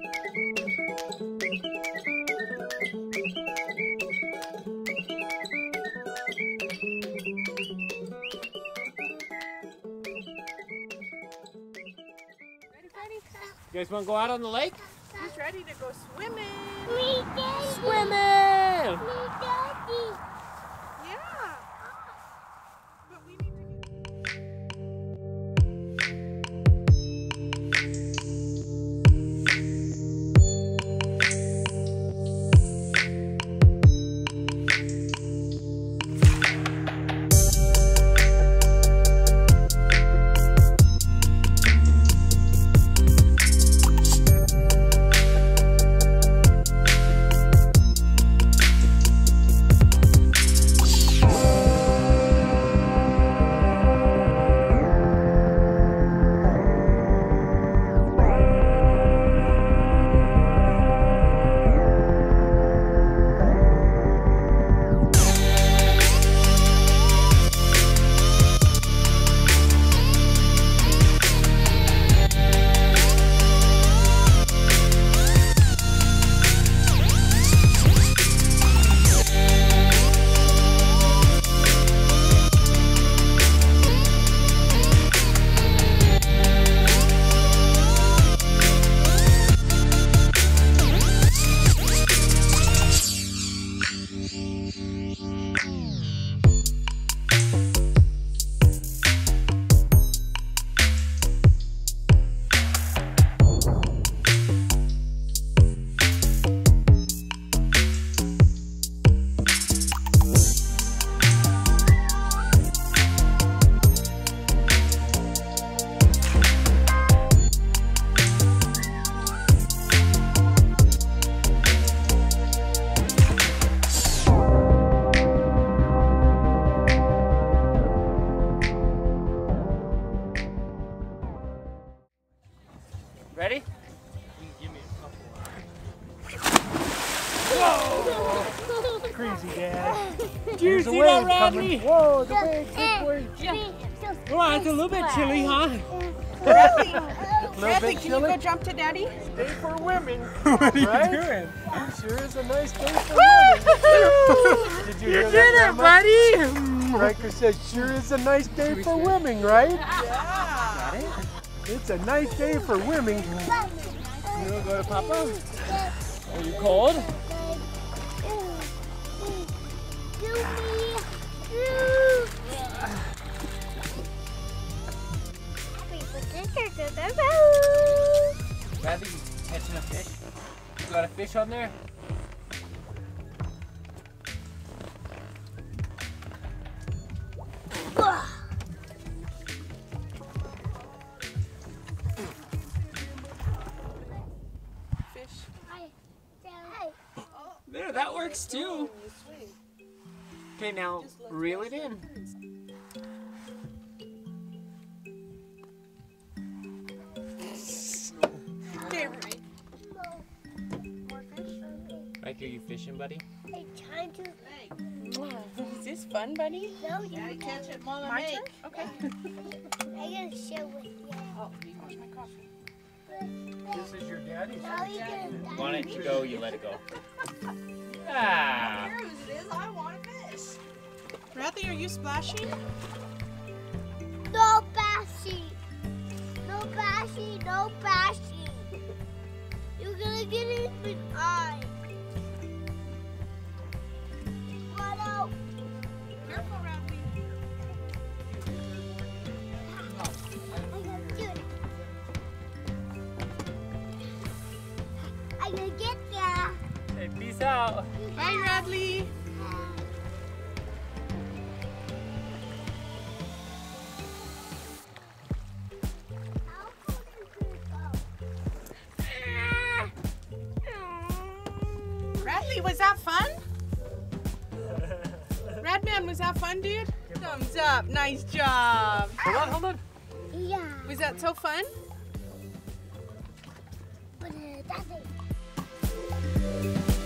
You guys want to go out on the lake? He's ready to go swimming. Me, Daddy. Swimming! Me, Daddy. Yeah. But we ready? Give me a couple. Whoa! Crazy, Dad. There's a wave coming. Whoa, the wave's going. Wow, it's a little bit chilly, huh? Radley, can you go jump to Daddy? Day for women. What are you doing? It sure is a nice day for women. Did you hear that, buddy? Riker said, sure is a nice day for women, right? Yeah. It's a nice day for women. You want to go to Papa? Are you cold? Radley, you catching a fish? You got a fish on there? There, that works too. Okay, now reel it in. There. Riker, you fishing, buddy? I'm trying to. Is this fun, buddy? No, you gotta catch it, Mama. My turn? Okay. I gotta share with you. Oh, you wash my coffee. This is your daddy's. Want it to go, you let it go. Ah. Here's it is. I want a fish. Radley, are you splashing? No bashing. No bashing. No bashing. You're gonna get it in my eye. Run out. Careful, Radley. Peace out. Bye, Radley. Radley, was that fun? Radman, was that fun, dude? Thumbs up. Nice job. Hold on, hold on. Yeah. Was that so fun? But that's it.